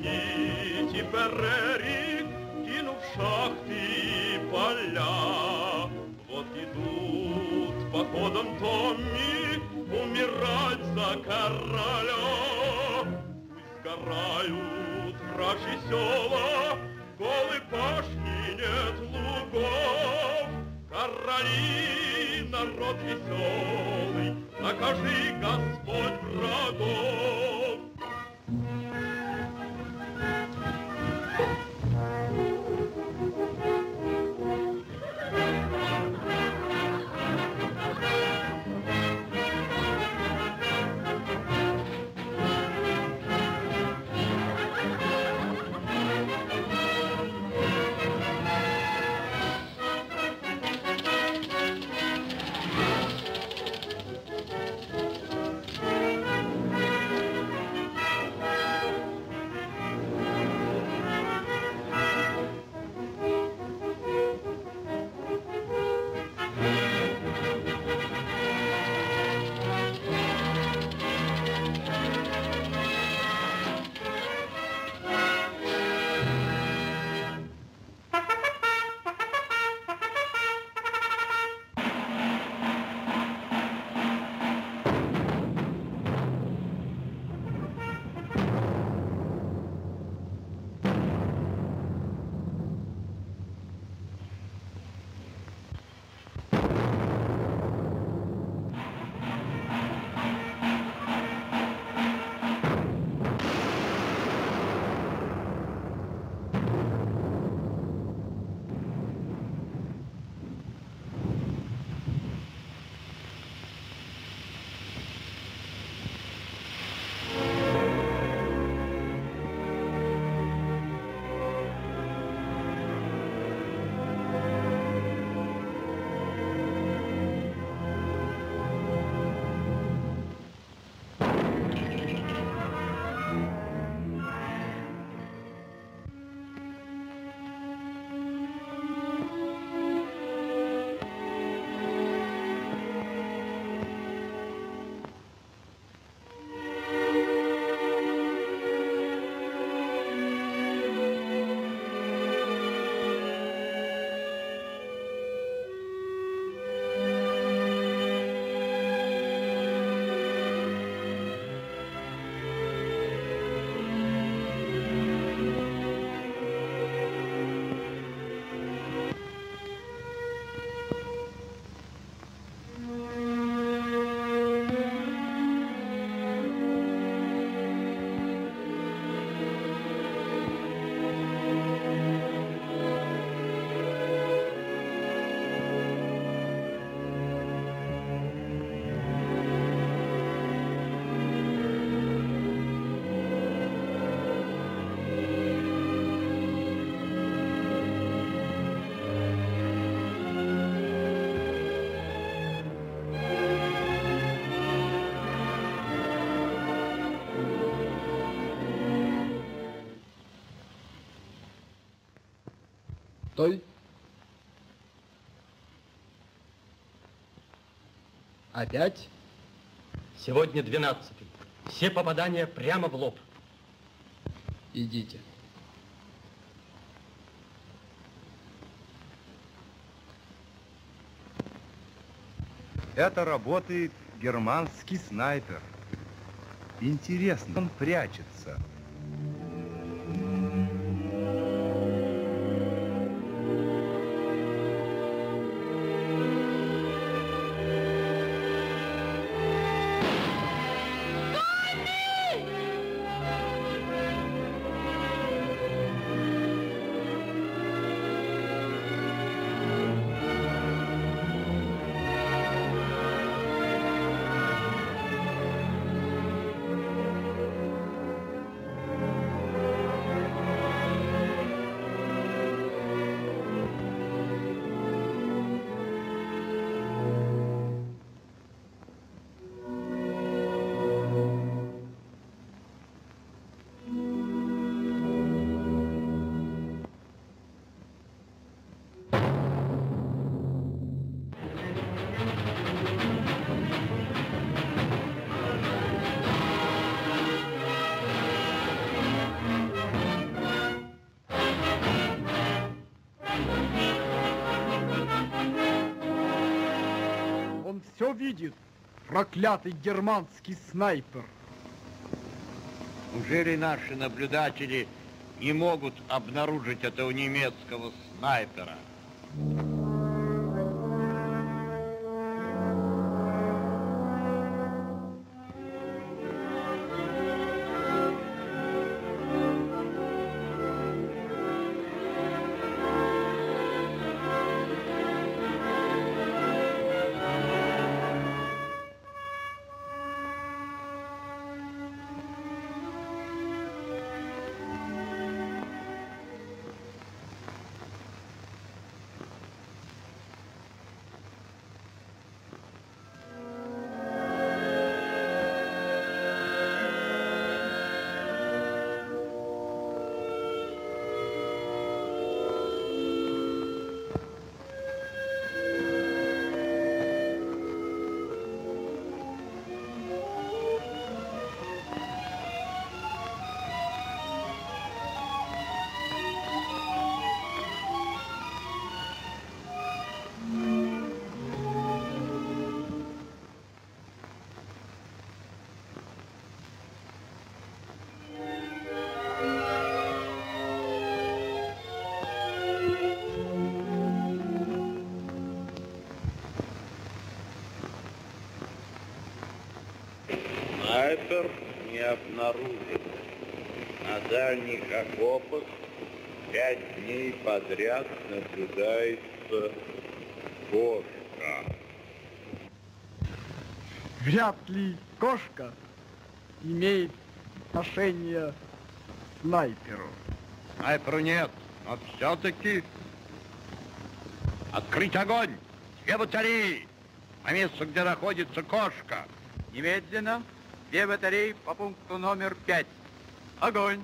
гнить и берег, кинув шахты и поля. Вот идут походом Томми умирать за короля. Пусть сгорают вражьи села, голы пашни нет лугов. Короли, народ веселый, накажи, Господь, врагов. Стой. Опять? Сегодня 12-й. Все попадания прямо в лоб. Идите. Это работает германский снайпер. Интересно, он прячется. все видит, проклятый германский снайпер. Неужели наши наблюдатели не могут обнаружить этого немецкого снайпера? Не обнаружено. На дальних окопах 5 дней подряд наблюдается кошка. Вряд ли кошка имеет отношение к снайперу. Снайперу нет, но все-таки открыть огонь! Все батареи! На место, где находится кошка. Немедленно. 2 батареи по пункту номер 5. Огонь!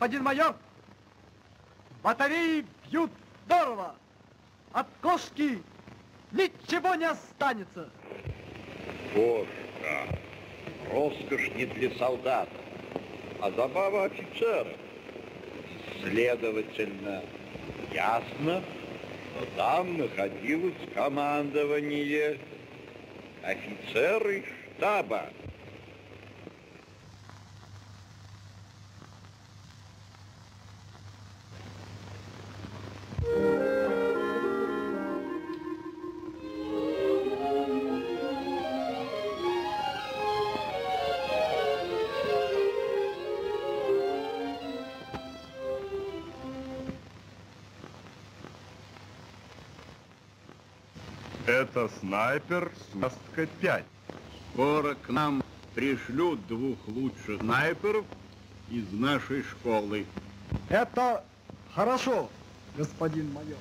Господин майор, батареи бьют здорово. От кошки ничего не останется. Кошка. Роскошь не для солдат, а забава офицера. Следовательно, ясно, что там находилось командование, офицеры штаба. Это снайпер с участка 5. Скоро к нам пришлют 2 лучших снайперов из нашей школы. Это хорошо, господин майор.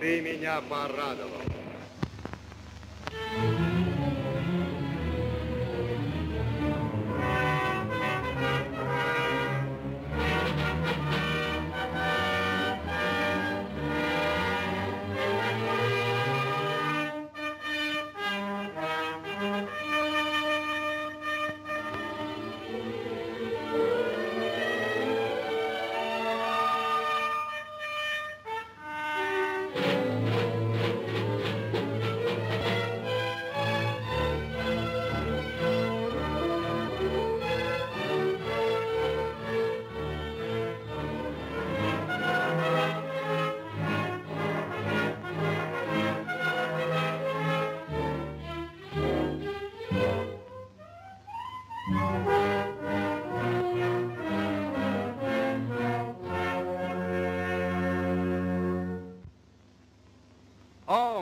Ты меня порадовал.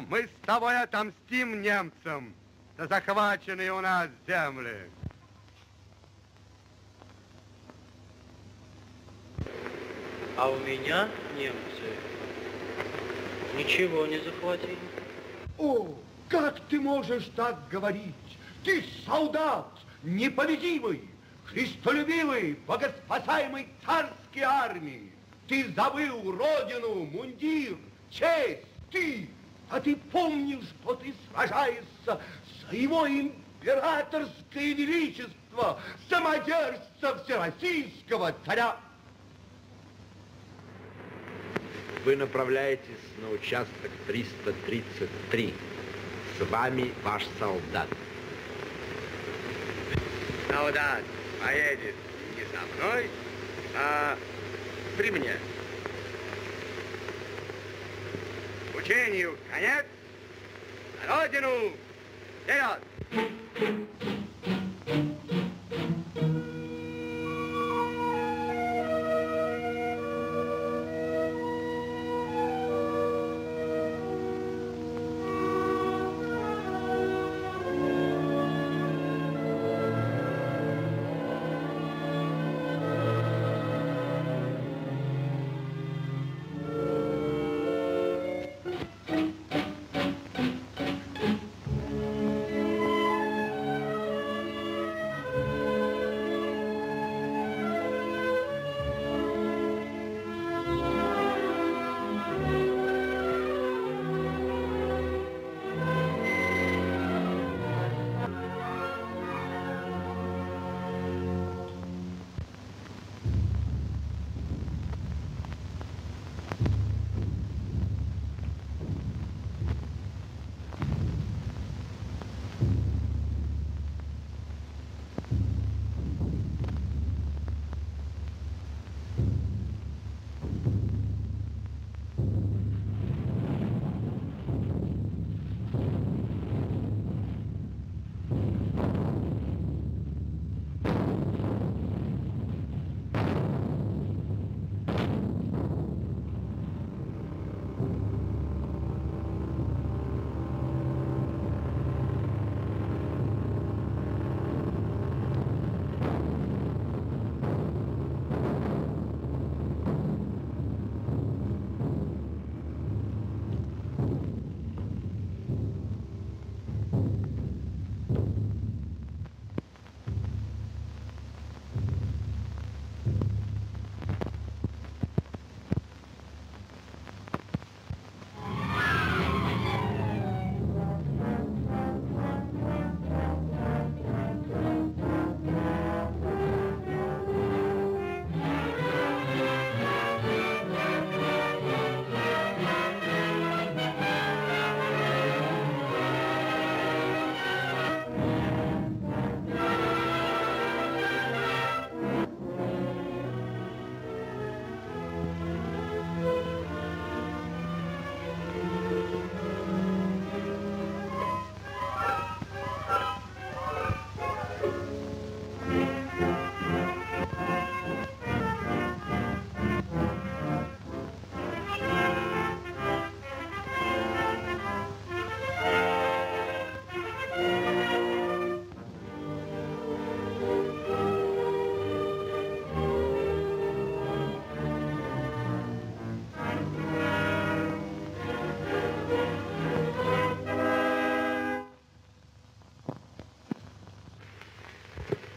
Мы с тобой отомстим немцам за захваченные у нас земли. А у меня немцы ничего не захватили. О, как ты можешь так говорить? Ты солдат непобедимый, христолюбивый, богоспасаемый царской армии. Ты забыл родину, мундир, честь, ты. А ты помнишь, что ты сражаешься за его императорское величество, самодержца всероссийского царя? Вы направляетесь на участок 333. С вами ваш солдат. Солдат поедет не со мной, а при мне. Учению конец, на родину вперед!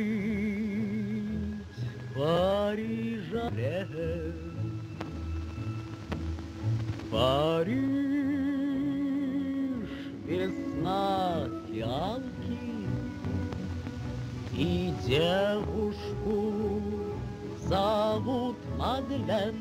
Парижа, Париж, весна фиалки и девушку зовут Мадлен.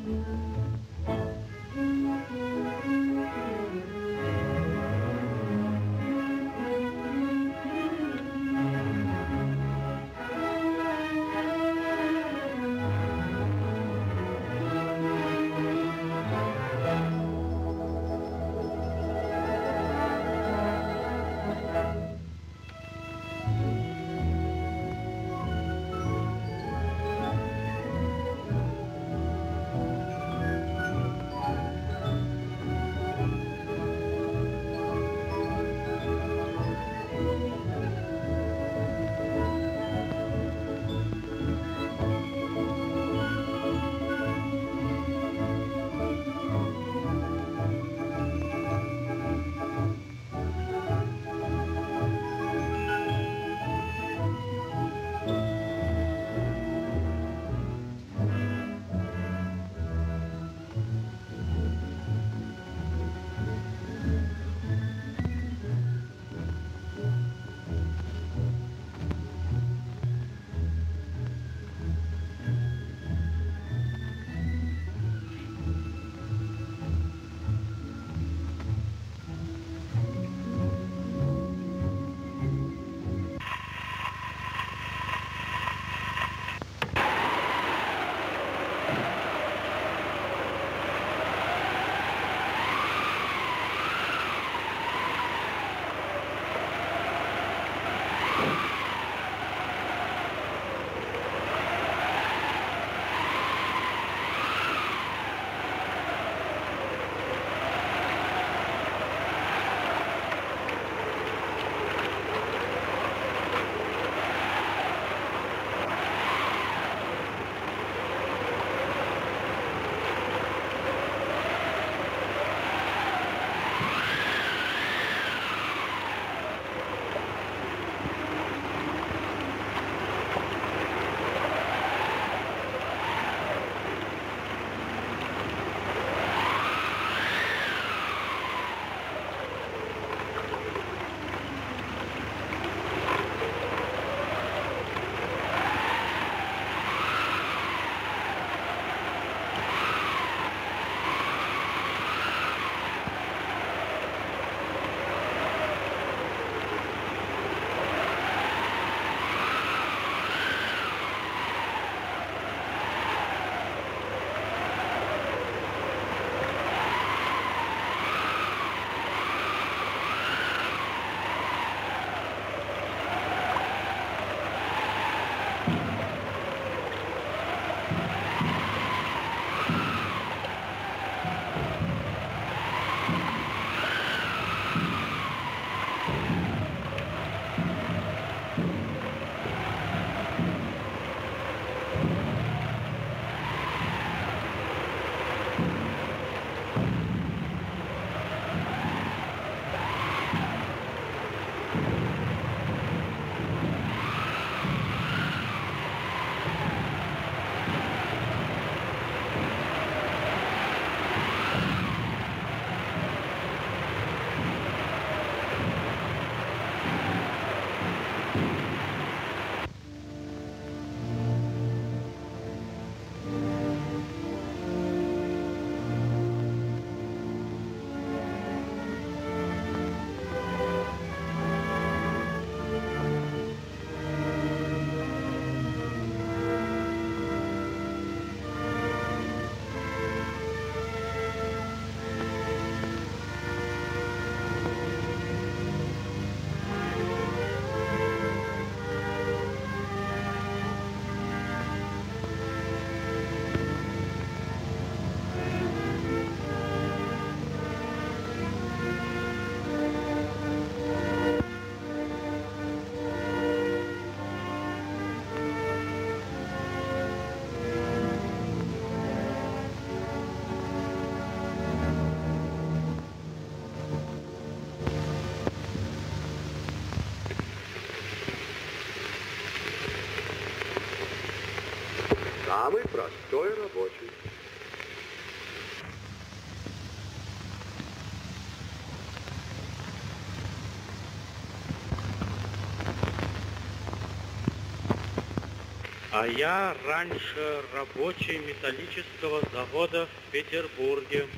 Самый простой рабочий. А я раньше рабочий металлического завода в Петербурге.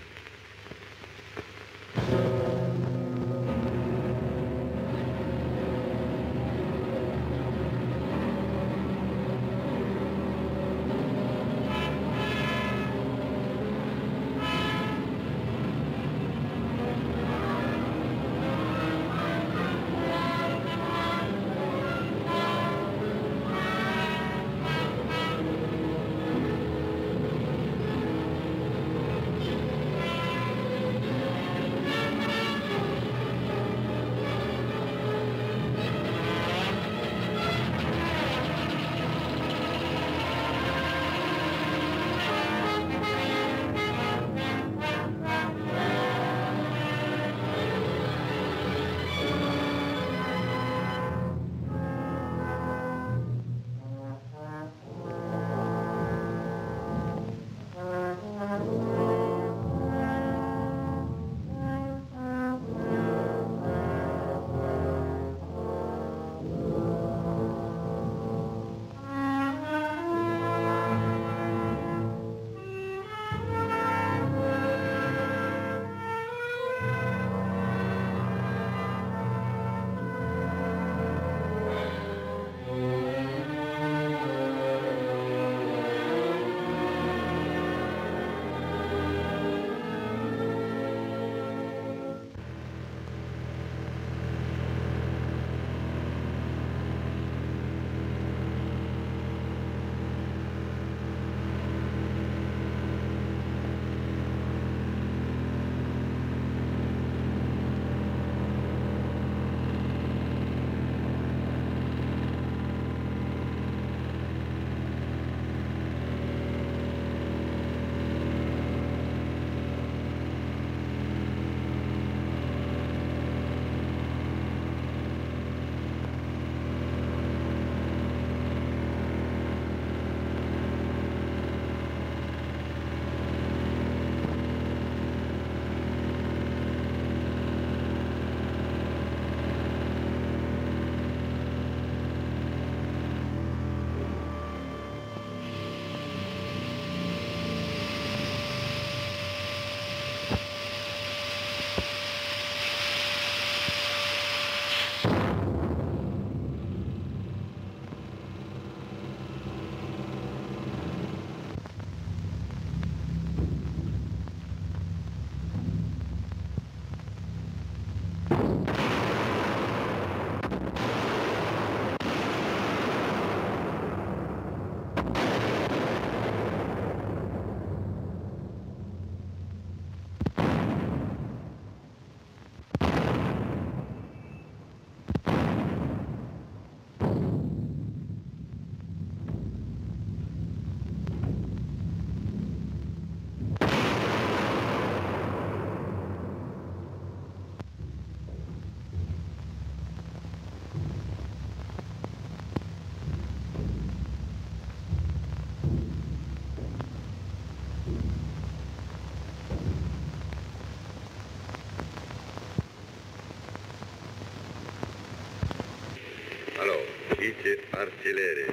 Артиллерии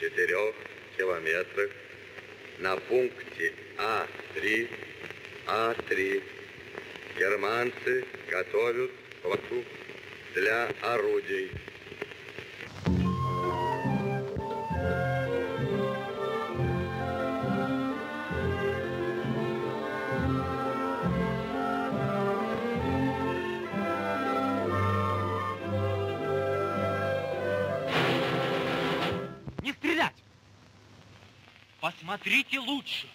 4 километрах на пункте А3, А3 германцы готовят плату для орудий. Смотрите лучше.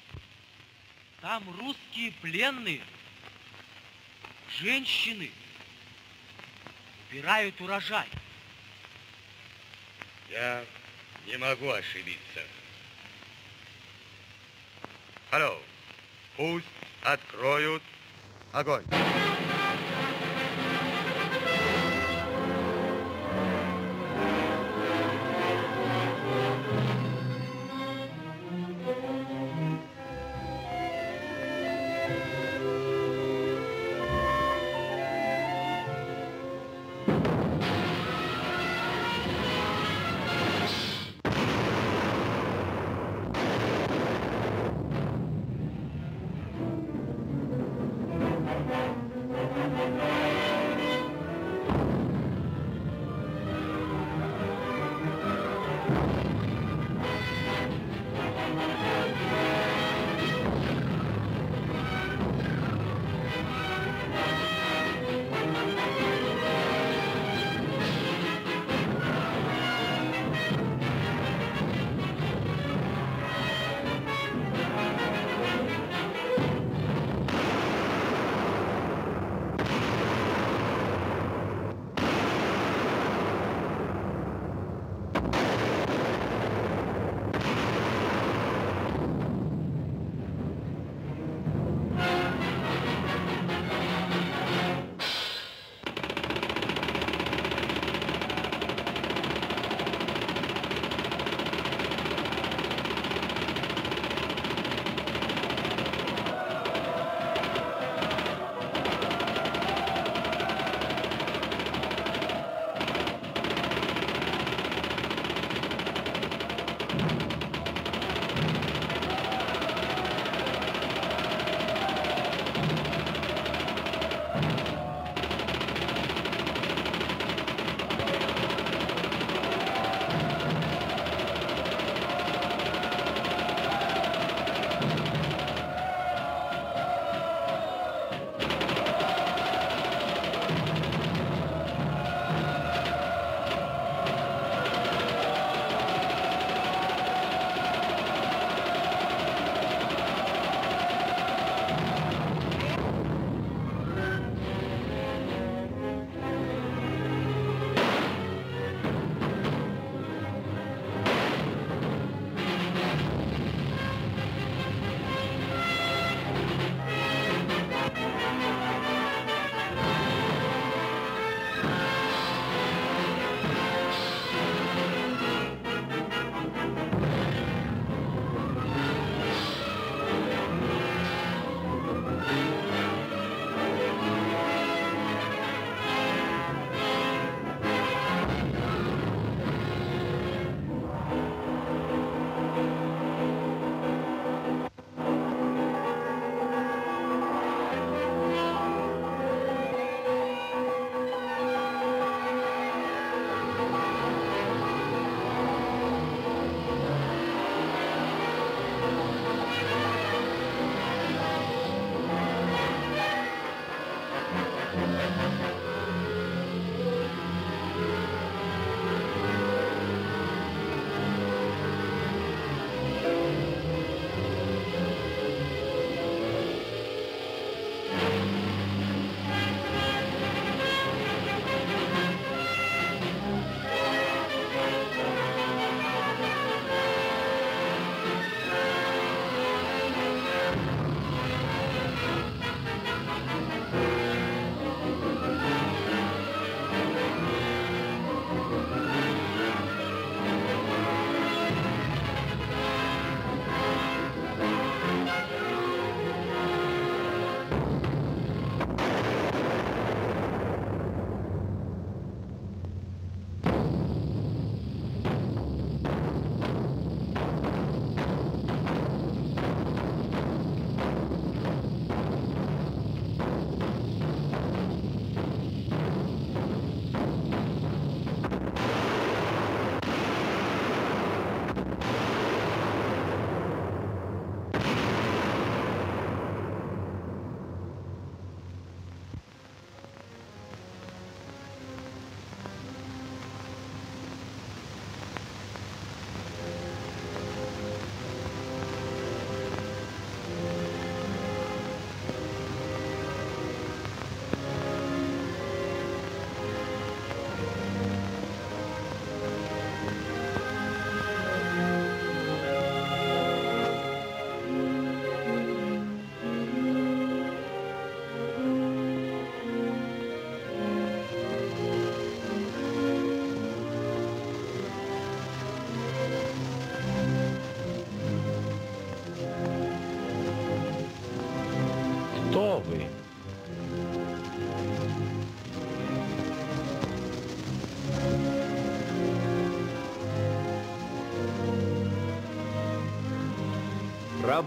Там русские пленные, женщины, убирают урожай. Я не могу ошибиться. Алло, пусть откроют огонь.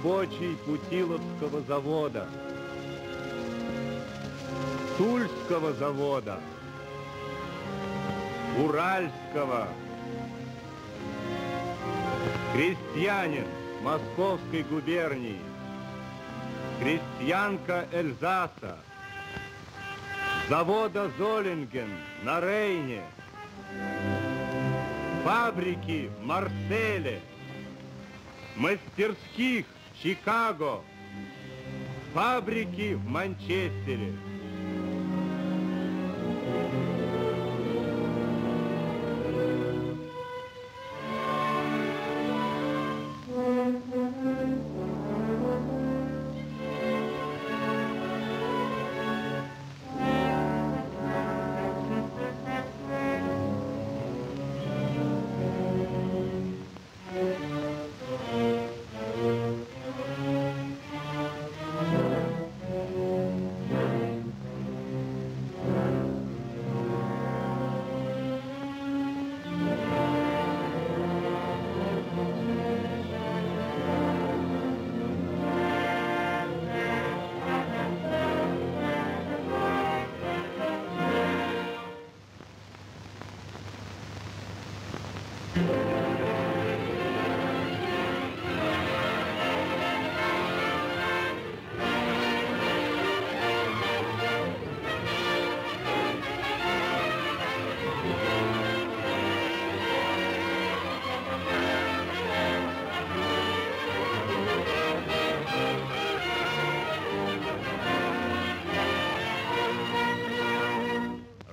рабочий Путиловского завода, Тульского завода, Уральского, крестьянин Московской губернии, крестьянка Эльзаса, завода Золинген на Рейне, фабрики в Марселе, мастерских в Чикаго, фабрики в Манчестере.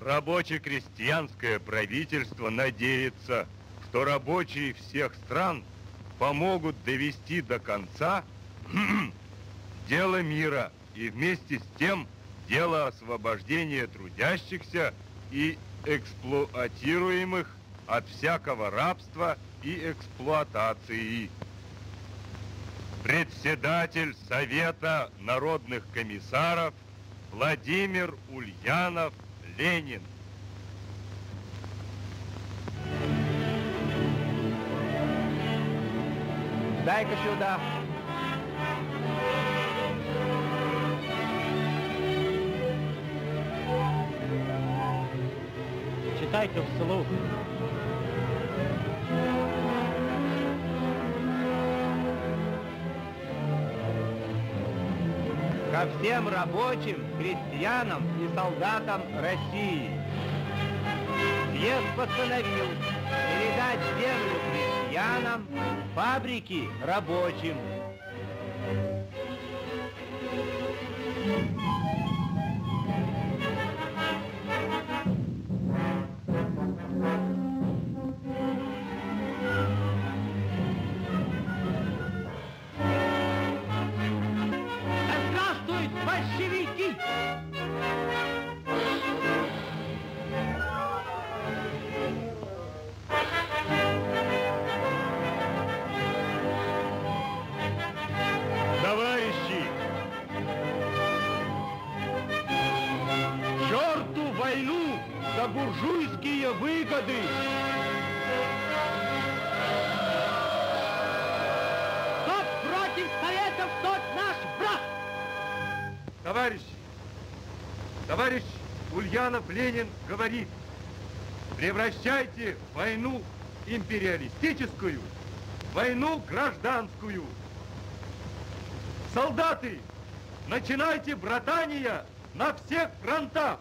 Рабоче-крестьянское правительство надеется, что рабочие всех стран помогут довести до конца дело мира и вместе с тем дело освобождения трудящихся и эксплуатируемых от всякого рабства и эксплуатации. Председатель Совета народных комиссаров Владимир Ульянов-Ленин. Дай-ка сюда. Читай-ка вслух. Ко всем рабочим, крестьянам и солдатам России. Съезд постановил передать землю крестьянам, фабрики рабочим. Товарищ Ульянов-Ленин говорит: превращайте войну империалистическую в войну гражданскую. Солдаты, начинайте братания на всех фронтах.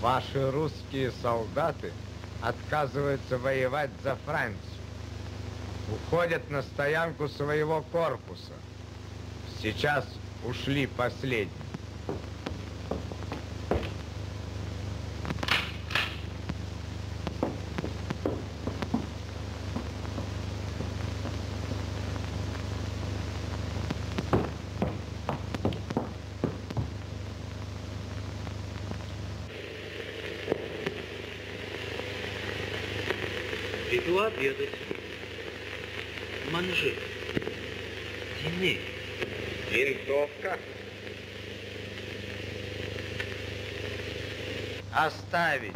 Ваши русские солдаты отказываются воевать за Францию. Уходят на стоянку своего корпуса. Сейчас ушли последние. Иду обедать. Манжи. Тяни. Винтовка. Оставить.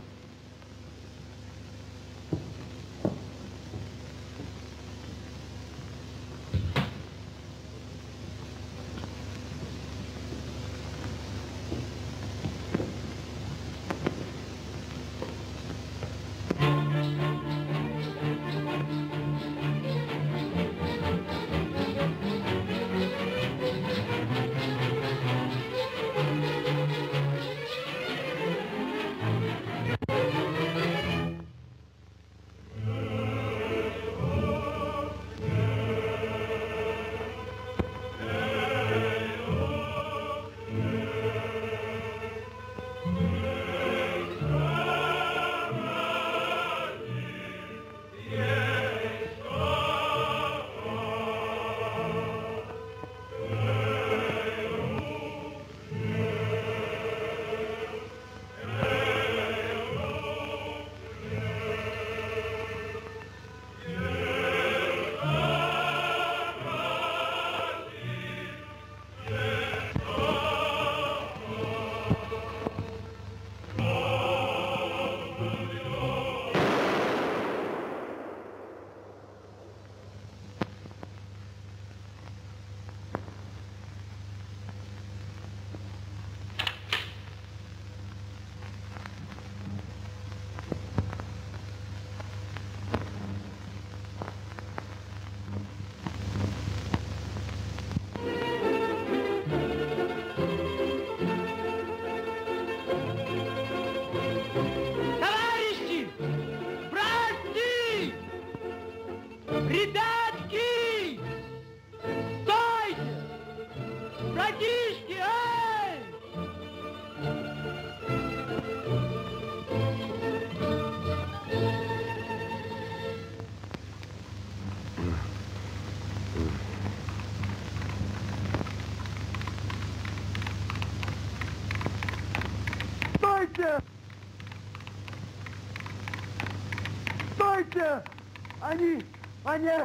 Они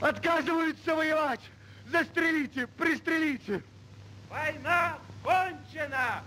отказываются воевать! Застрелите! Пристрелите! Война кончена!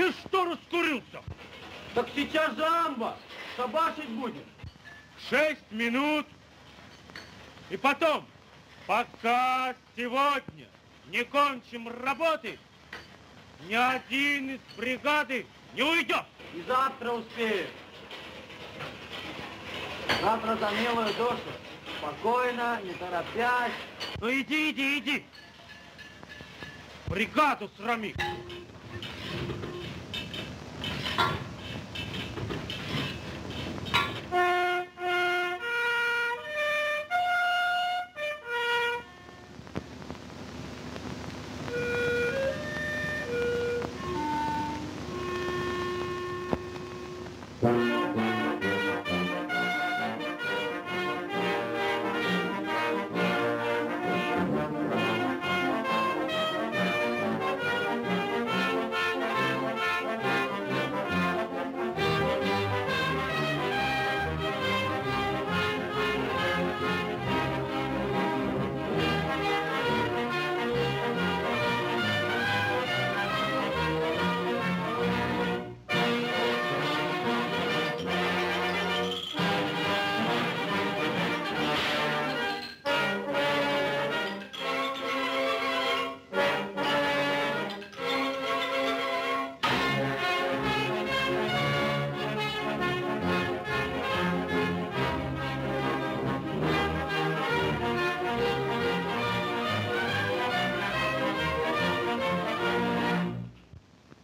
Ты что раскурился? Так сейчас же амба. Собачить будешь. 6 минут. И потом, пока сегодня не кончим работы, ни один из бригады не уйдет. И завтра успею. Завтра за милую душу. Спокойно, не торопясь. Ну иди, иди, иди. Бригаду срами.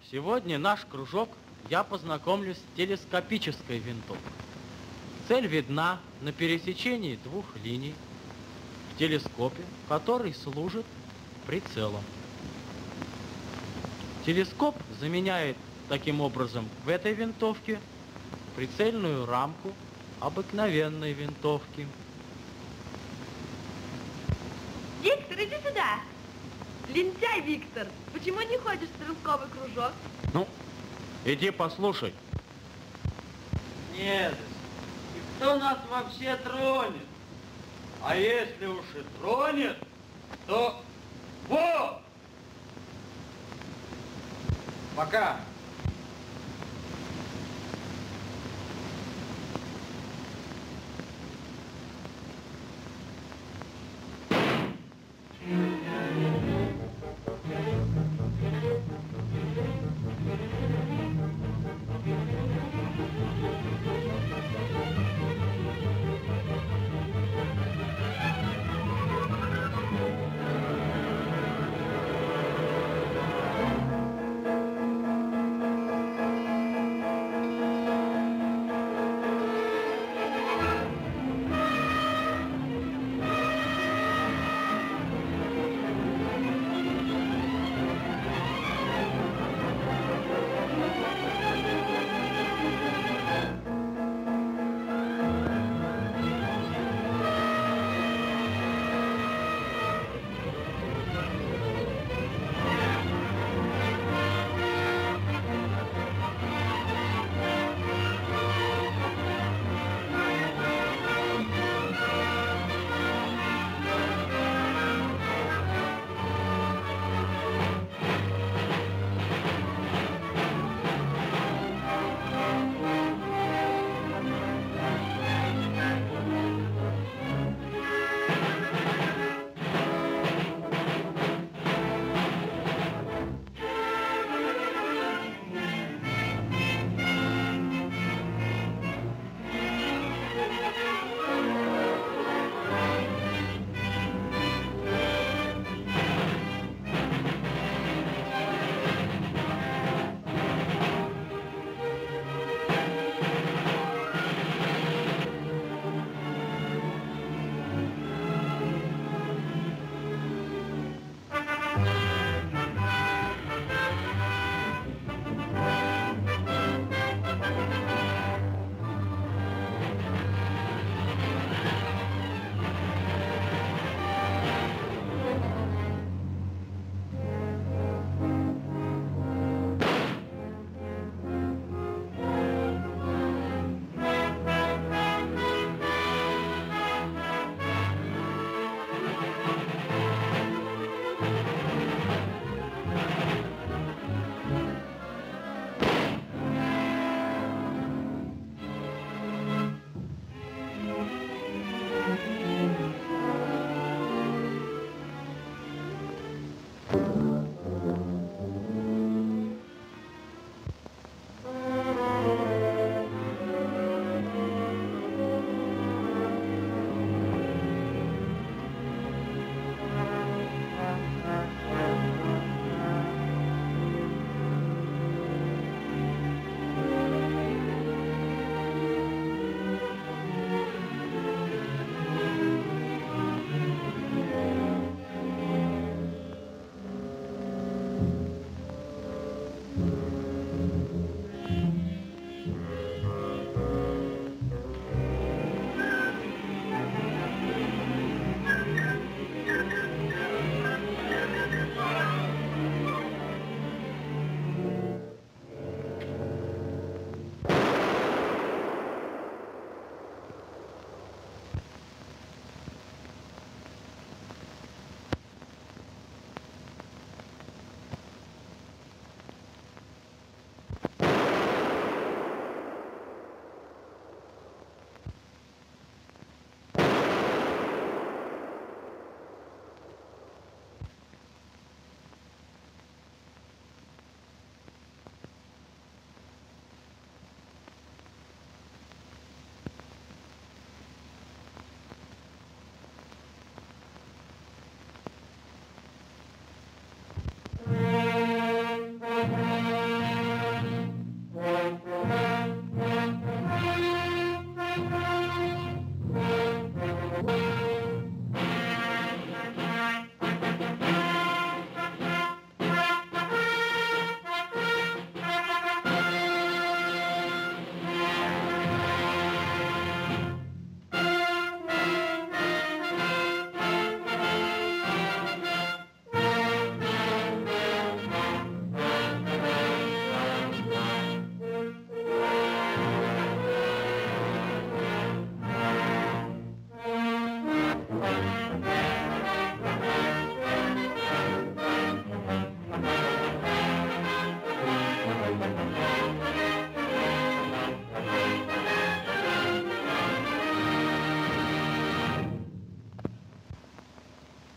Сегодня наш кружок я познакомлю с телескопической винтовкой. Цель видна на пересечении двух линий в телескопе, который служит прицелом. Телескоп заменяет таким образом в этой винтовке прицельную рамку обыкновенной винтовки. Виктор, иди сюда! Лентяй, Виктор, почему не ходишь в стрелковый кружок? Ну, иди послушай. Нет, и кто нас вообще тронет? А если уж и тронет, то вот! Пока!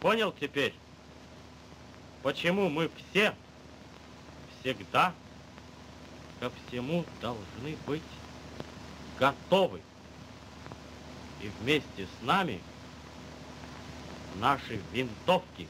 Понял теперь, почему мы все всегда ко всему должны быть готовы. И вместе с нами наши винтовки.